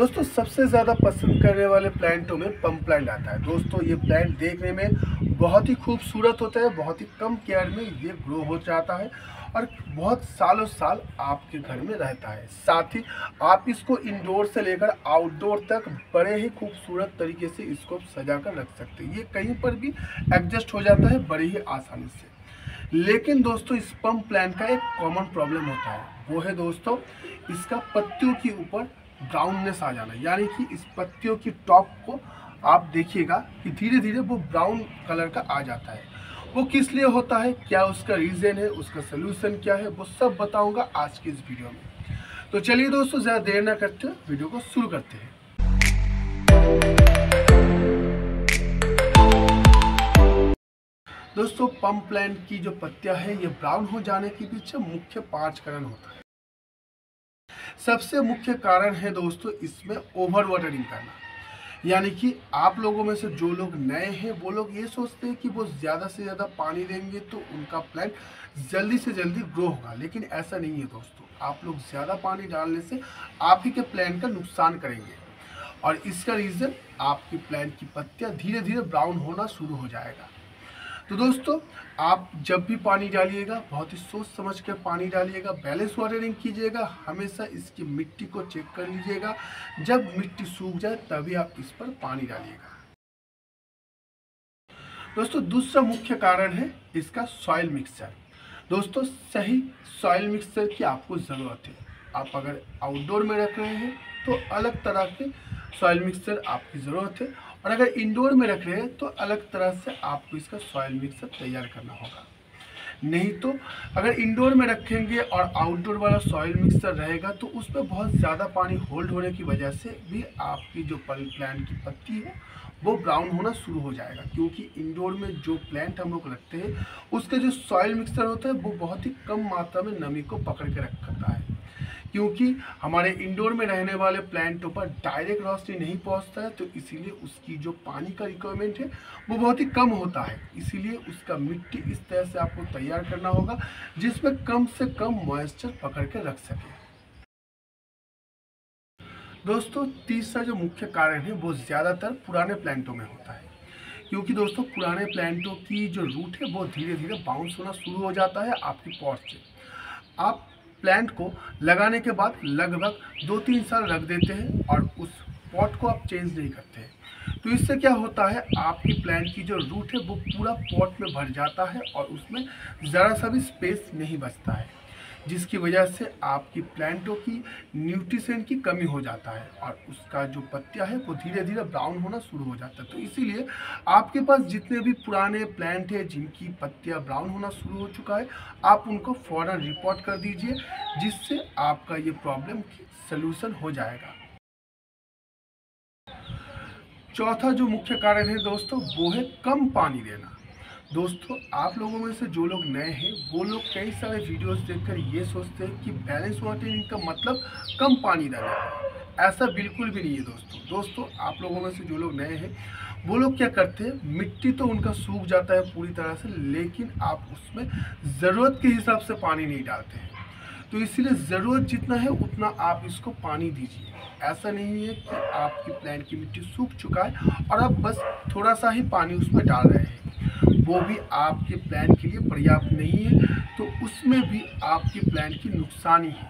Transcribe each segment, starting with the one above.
दोस्तों सबसे ज़्यादा पसंद करने वाले प्लांटों में पंप प्लांट आता है। दोस्तों ये प्लांट देखने में बहुत ही खूबसूरत होता है, बहुत ही कम केयर में ये ग्रो हो जाता है और बहुत सालों साल आपके घर में रहता है। साथ ही आप इसको इंडोर से लेकर आउटडोर तक बड़े ही खूबसूरत तरीके से इसको सजा कर रख सकते हैं। ये कहीं पर भी एडजस्ट हो जाता है बड़ी ही आसानी से। लेकिन दोस्तों इस पंप प्लांट का एक कॉमन प्रॉब्लम होता है, वो है दोस्तों इसका पत्तियों के ऊपर ब्राउननेस आ जाना, यानी कि इस पत्तियों की टॉप को आप देखिएगा कि धीरे धीरे वो ब्राउन कलर का आ जाता है। वो किस लिए होता है, क्या उसका रीज़न है, उसका सलूशन क्या है, वो सब बताऊंगा आज की इस वीडियो में। तो चलिए दोस्तों ज़्यादा देर ना करते हुए वीडियो को शुरू करते हैं। दोस्तों पंप प्लांट की जो पत्तियां हैं ये ब्राउन हो जाने के पीछे मुख्य 5 कारण होता है। सबसे मुख्य कारण है दोस्तों इसमें ओवर वाटरिंग करना, यानी कि आप लोगों में से जो लोग नए हैं वो लोग ये सोचते हैं कि वो ज़्यादा से ज़्यादा पानी देंगे तो उनका प्लांट जल्दी से जल्दी ग्रो होगा, लेकिन ऐसा नहीं है दोस्तों। आप लोग ज़्यादा पानी डालने से आप ही के प्लांट का नुकसान करेंगे और इसका रीज़न आपकी प्लांट की पत्तियाँ धीरे धीरे ब्राउन होना शुरू हो जाएगा। तो दोस्तों आप जब भी पानी डालिएगा बहुत ही सोच समझ के पानी डालिएगा, बैलेंस वाटरिंग कीजिएगा, हमेशा इसकी मिट्टी को चेक कर लीजिएगा। जब मिट्टी सूख जाए तभी आप इस पर पानी डालिएगा। दोस्तों दूसरा मुख्य कारण है इसका सॉइल मिक्सचर। दोस्तों सही सॉइल मिक्सचर की आपको ज़रूरत है। आप अगर आउटडोर में रख रहे हैं तो अलग तरह के सॉइल मिक्सचर आपकी ज़रूरत है और अगर इंडोर में रख रहे हैं तो अलग तरह से आपको इसका सॉइल मिक्सर तैयार करना होगा। नहीं तो अगर इंडोर में रखेंगे और आउटडोर वाला सॉइल मिक्सर रहेगा तो उस पर बहुत ज़्यादा पानी होल्ड होने की वजह से भी आपकी जो प्लांट की पत्ती है वो ब्राउन होना शुरू हो जाएगा, क्योंकि इंडोर में जो प्लांट हम लोग रखते हैं उसका जो सॉइल मिक्सर होता है वो बहुत ही कम मात्रा में नमी को पकड़ के रखता है, क्योंकि हमारे इंडोर में रहने वाले प्लांटों पर डायरेक्ट रोशनी नहीं पहुंचता है, तो इसीलिए उसकी जो पानी का रिक्वायरमेंट है वो बहुत ही कम होता है। इसीलिए उसका मिट्टी इस तरह से आपको तैयार करना होगा जिसमें कम से कम मॉइस्चर पकड़ के रख सके। दोस्तों तीसरा जो मुख्य कारण है वो ज़्यादातर पुराने प्लांटों में होता है, क्योंकि दोस्तों पुराने प्लांटों की जो रूट है वो धीरे धीरे बाउंस होना शुरू हो जाता है आपकी पॉट से। आप प्लांट को लगाने के बाद लगभग 2-3 साल रख देते हैं और उस पॉट को आप चेंज नहीं करते हैं, तो इससे क्या होता है आपकी प्लांट की जो रूट है वो पूरा पॉट में भर जाता है और उसमें ज़रा सा भी स्पेस नहीं बचता है, जिसकी वजह से आपकी प्लांटों की न्यूट्रिशन की कमी हो जाता है और उसका जो पत्तियां है वो धीरे धीरे ब्राउन होना शुरू हो जाता है। तो इसीलिए आपके पास जितने भी पुराने प्लांट हैं जिनकी पत्तियां ब्राउन होना शुरू हो चुका है आप उनको फ़ौरन रिपोर्ट कर दीजिए, जिससे आपका ये प्रॉब्लम सलूशन हो जाएगा। चौथा जो मुख्य कारण है दोस्तों वो है कम पानी देना। दोस्तों आप लोगों में से जो लोग नए हैं वो लोग कई सारे वीडियोस देखकर ये सोचते हैं कि बैलेंस वाटरिंग का मतलब कम पानी डालना है, ऐसा बिल्कुल भी नहीं है दोस्तों। आप लोगों में से जो लोग नए हैं वो लोग क्या करते हैं, मिट्टी तो उनका सूख जाता है पूरी तरह से, लेकिन आप उसमें ज़रूरत के हिसाब से पानी नहीं डालते हैं, तो इसीलिए ज़रूरत जितना है उतना आप इसको पानी दीजिए। ऐसा नहीं है कि आपकी प्लांट की मिट्टी सूख चुका है और आप बस थोड़ा सा ही पानी उसमें डाल रहे हैं, वो भी आपके प्लांट के लिए पर्याप्त नहीं है, तो उसमें भी आपके प्लांट की नुकसान ही है।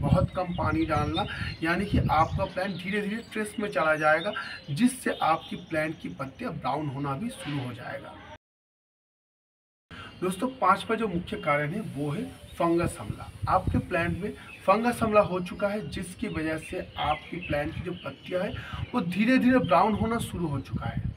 बहुत कम पानी डालना यानी कि आपका प्लांट धीरे धीरे स्ट्रेस में चला जाएगा, जिससे आपकी प्लांट की पत्तियां ब्राउन होना भी शुरू हो जाएगा। दोस्तों पांचवा जो मुख्य कारण है वो है फंगस हमला। आपके प्लांट में फंगस हमला हो चुका है, जिसकी वजह से आपकी प्लांट की जो पत्तियां हैं वो धीरे धीरे ब्राउन होना शुरू हो चुका है।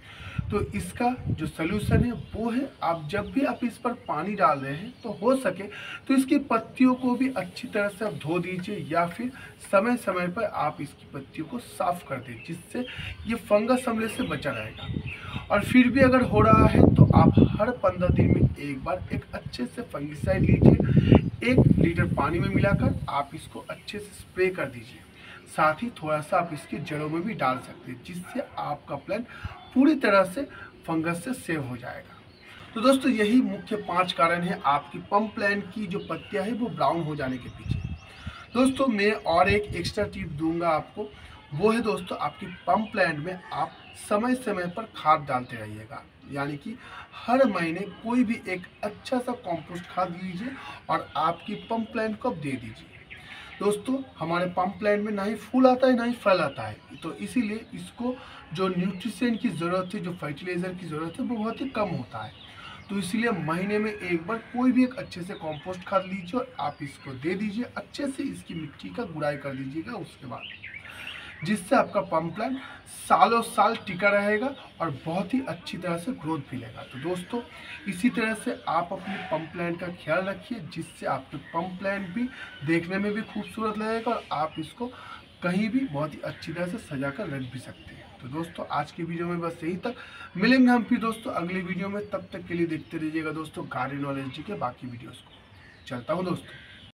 तो इसका जो सलूशन है वो है आप जब भी आप इस पर पानी डाल रहे हैं तो हो सके तो इसकी पत्तियों को भी अच्छी तरह से आप धो दीजिए या फिर समय समय पर आप इसकी पत्तियों को साफ़ कर दें, जिससे ये फंगस हमले से बचा रहेगा। और फिर भी अगर हो रहा है तो आप हर 15 दिन में एक बार एक अच्छे से फंगिसाइड लीजिए, 1 लीटर पानी में मिलाकर आप इसको अच्छे से स्प्रे कर दीजिए। साथ ही थोड़ा सा आप इसकी जड़ों में भी डाल सकते हैं, जिससे आपका प्लांट पूरी तरह से फंगस से सेव हो जाएगा। तो दोस्तों यही मुख्य 5 कारण है आपकी पंप प्लांट की जो पत्तियां है वो ब्राउन हो जाने के पीछे। दोस्तों मैं और एक एक्स्ट्रा टिप दूंगा आपको, वो है दोस्तों आपकी पंप प्लांट में आप समय समय पर खाद डालते रहिएगा, यानी कि हर महीने कोई भी एक अच्छा सा कॉम्पोस्ट खाद दीजिए और आपकी पंप प्लांट को दे दीजिए। दोस्तों हमारे पंप प्लांट में ना ही फूल आता है ना ही फल आता है, तो इसीलिए इसको जो न्यूट्रिशन की ज़रूरत है, जो फर्टिलाइज़र की ज़रूरत है, वो बहुत ही कम होता है। तो इसलिए महीने में एक बार कोई भी एक अच्छे से कंपोस्ट खाद लीजिए और आप इसको दे दीजिए, अच्छे से इसकी मिट्टी का गुड़ाई कर दीजिएगा उसके बाद, जिससे आपका पंप प्लांट सालों साल टिका रहेगा और बहुत ही अच्छी तरह से ग्रोथ भी लेगा। तो दोस्तों इसी तरह से आप अपने पंप प्लांट का ख्याल रखिए, जिससे आपके पंप प्लांट भी देखने में भी खूबसूरत लगेगा और आप इसको कहीं भी बहुत ही अच्छी तरह से सजा कर रख भी सकते हैं। तो दोस्तों आज की वीडियो में बस यही तक, मिलेंगे हम फिर दोस्तों अगली वीडियो में, तब तक के लिए देखते रहिएगा दोस्तों गार्डन नॉलेज जी के बाकी वीडियोस को। चलता हूँ दोस्तों।